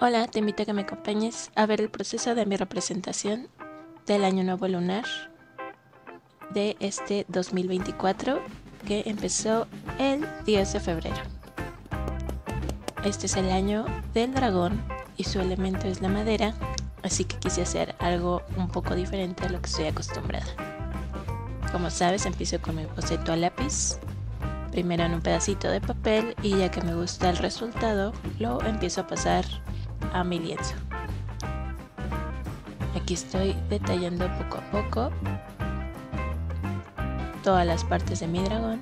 Hola, te invito a que me acompañes a ver el proceso de mi representación del Año Nuevo Lunar de este 2024 que empezó el 10 de febrero. Este es el año del dragón y su elemento es la madera, así que quise hacer algo un poco diferente a lo que estoy acostumbrada. Como sabes, empiezo con mi boceto a lápiz, primero en un pedacito de papel, y ya que me gusta el resultado, lo empiezo a pasar a mi lienzo. Aquí estoy detallando poco a poco todas las partes de mi dragón.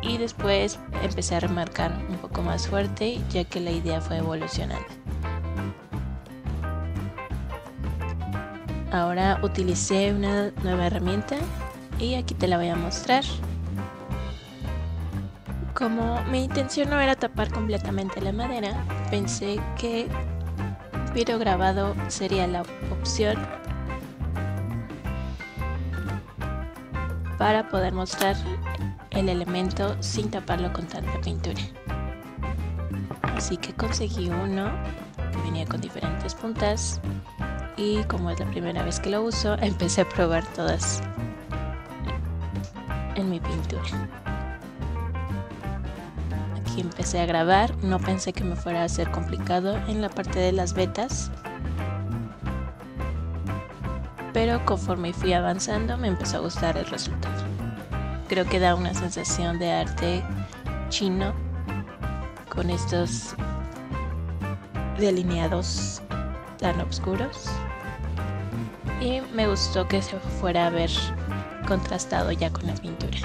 Y después empecé a remarcar un poco más fuerte, ya que la idea fue evolucionando. Ahora utilicé una nueva herramienta y aquí te la voy a mostrar. Como mi intención no era tapar completamente la madera, pensé que pirograbado sería la opción para poder mostrar el elemento sin taparlo con tanta pintura. Así que conseguí uno que venía con diferentes puntas y, como es la primera vez que lo uso, empecé a probar todas en mi pintura. Aquí empecé a grabar, no pensé que me fuera a ser complicado en la parte de las vetas, pero conforme fui avanzando me empezó a gustar el resultado. Creo que da una sensación de arte chino con estos delineados tan oscuros, y me gustó que se fuera a ver contrastado ya con la pintura.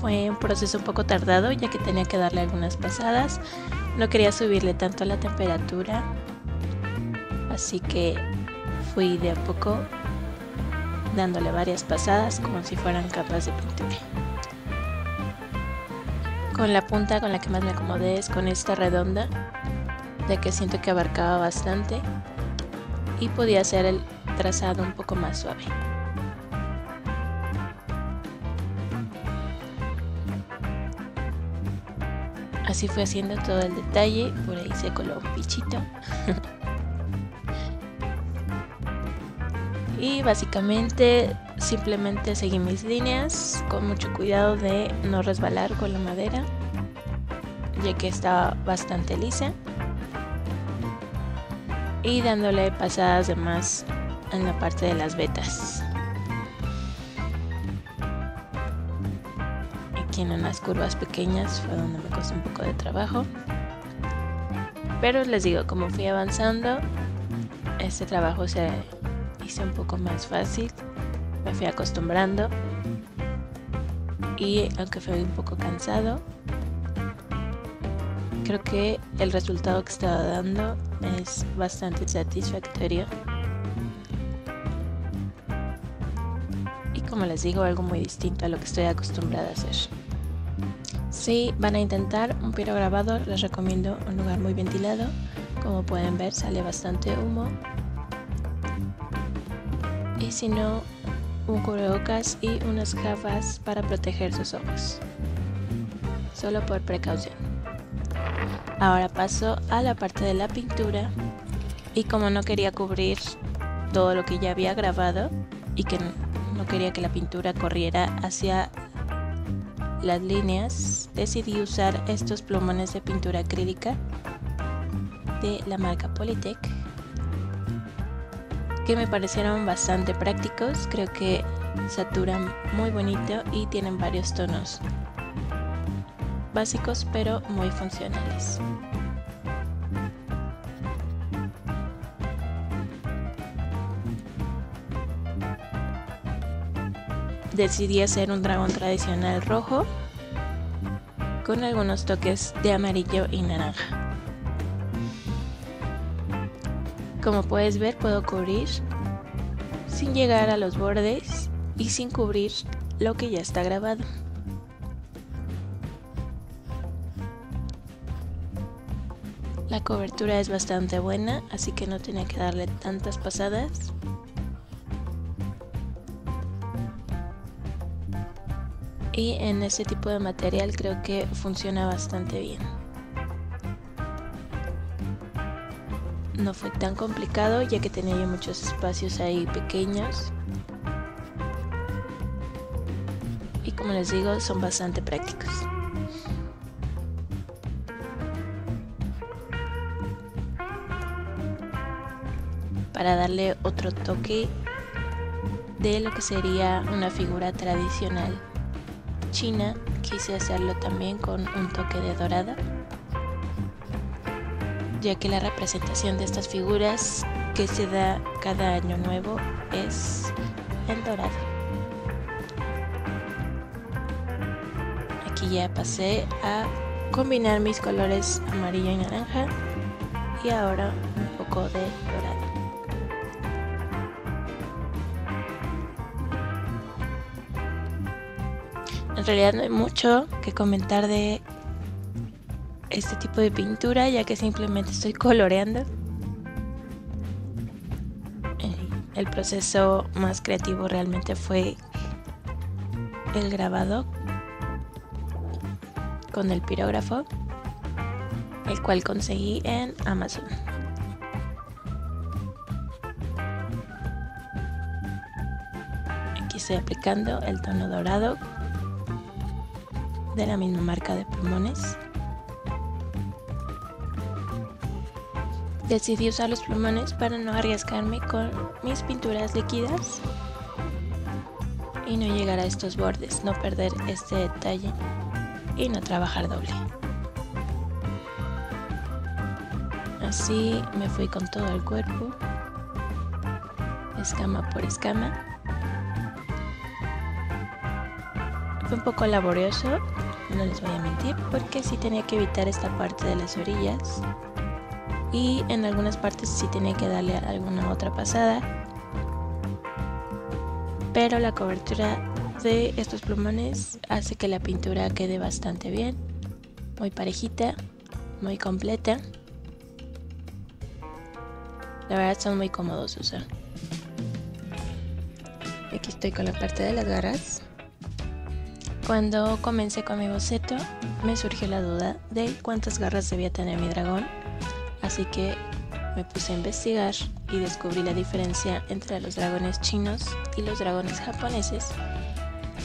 Fue un proceso un poco tardado, ya que tenía que darle algunas pasadas, no quería subirle tanto la temperatura, así que fui de a poco dándole varias pasadas como si fueran capas de pintura. Con la punta con la que más me acomodé es con esta redonda, ya que siento que abarcaba bastante y podía hacer el trazado un poco más suave. Así fue haciendo todo el detalle, por ahí se coló un pichito. Y básicamente simplemente seguí mis líneas con mucho cuidado de no resbalar con la madera, ya que estaba bastante lisa, y dándole pasadas de más en la parte de las vetas. Aquí en unas curvas pequeñas fue donde me costó un poco de trabajo, pero les digo, como fui avanzando, este trabajo se hice un poco más fácil, me fui acostumbrando, y aunque fue un poco cansado, creo que el resultado que estaba dando es bastante satisfactorio, y como les digo, algo muy distinto a lo que estoy acostumbrada a hacer. Si van a intentar un pirograbado, les recomiendo un lugar muy ventilado. Como pueden ver, sale bastante humo. Y si no, un cubrebocas y unas gafas para proteger sus ojos, solo por precaución. Ahora paso a la parte de la pintura, y como no quería cubrir todo lo que ya había grabado y que no quería que la pintura corriera hacia las líneas, decidí usar estos plumones de pintura acrílica de la marca Politec, que me parecieron bastante prácticos. Creo que saturan muy bonito y tienen varios tonos básicos pero muy funcionales. Decidí hacer un dragón tradicional rojo con algunos toques de amarillo y naranja. Como puedes ver, puedo cubrir sin llegar a los bordes y sin cubrir lo que ya está grabado. La cobertura es bastante buena, así que no tenía que darle tantas pasadas. y en este tipo de material creo que funciona bastante bien. No fue tan complicado ya que tenía yo muchos espacios ahí pequeños. Y como les digo, son bastante prácticos. Para darle otro toque de lo que sería una figura tradicional china, quise hacerlo también con un toque de dorada, ya que la representación de estas figuras que se da cada año nuevo es en dorado. Aquí ya pasé a combinar mis colores amarillo y naranja y ahora un poco de dorado. En realidad no hay mucho que comentar de este tipo de pintura, ya que simplemente estoy coloreando. El proceso más creativo realmente fue el grabado con el pirógrafo, el cual conseguí en Amazon. Aquí estoy aplicando el tono dorado de la misma marca de plumones. Decidí usar los plumones para no arriesgarme con mis pinturas líquidas y no llegar a estos bordes, no perder este detalle y no trabajar doble. Así me fui con todo el cuerpo, escama por escama. Fue un poco laborioso, no les voy a mentir, porque sí tenía que evitar esta parte de las orillas y en algunas partes sí tenía que darle alguna otra pasada, pero la cobertura de estos plumones hace que la pintura quede bastante bien, muy parejita, muy completa. La verdad son muy cómodos de usar. Aquí estoy con la parte de las garras. Cuando comencé con mi boceto me surgió la duda de cuántas garras debía tener mi dragón, así que me puse a investigar y descubrí la diferencia entre los dragones chinos y los dragones japoneses.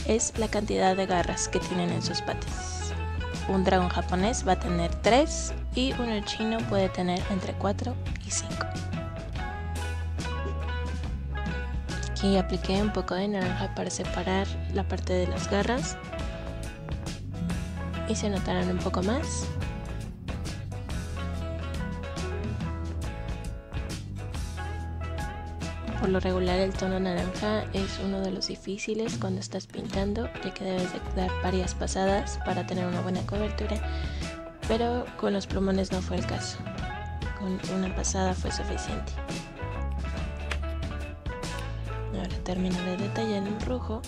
Es la cantidad de garras que tienen en sus patas. Un dragón japonés va a tener 3 y uno chino puede tener entre 4 y 5. Aquí apliqué un poco de naranja para separar la parte de las garras y se notarán un poco más. Por lo regular el tono naranja es uno de los difíciles cuando estás pintando, ya que debes de dar varias pasadas para tener una buena cobertura, pero con los plumones no fue el caso, con una pasada fue suficiente. Ahora termino de detallar en rojo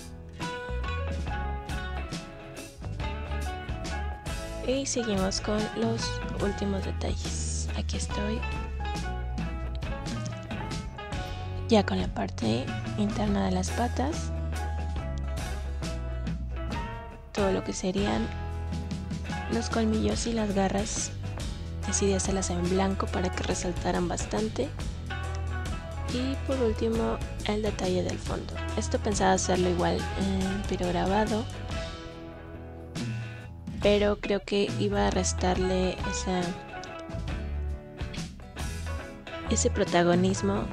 y seguimos con los últimos detalles. Aquí estoy ya con la parte interna de las patas, todo lo que serían los colmillos y las garras, decidí hacerlas en blanco para que resaltaran bastante. Y por último el detalle del fondo. Esto pensaba hacerlo igual en pirograbado, pero creo que iba a restarle ese protagonismo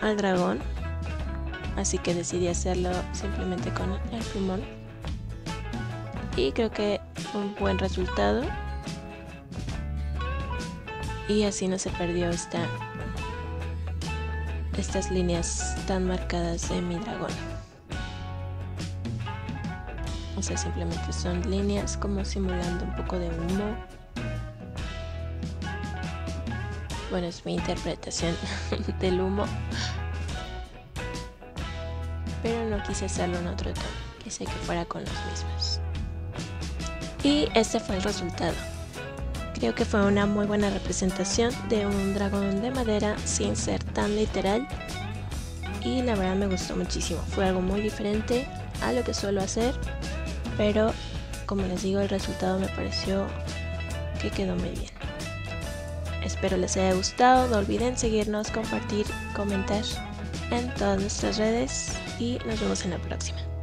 al dragón, así que decidí hacerlo simplemente con el plumón y creo que fue un buen resultado y así no se perdió estas líneas tan marcadas de mi dragón. O sea, simplemente son líneas como simulando un poco de humo. Bueno, es mi interpretación del humo, pero no quise hacerlo en otro tono, quise que fuera con los mismos. Y este fue el resultado. Creo que fue una muy buena representación de un dragón de madera sin ser tan literal y la verdad me gustó muchísimo. Fue algo muy diferente a lo que suelo hacer pero como les digo, el resultado me pareció que quedó muy bien. Espero les haya gustado, no olviden seguirnos, compartir, comentar en todas nuestras redes y nos vemos en la próxima.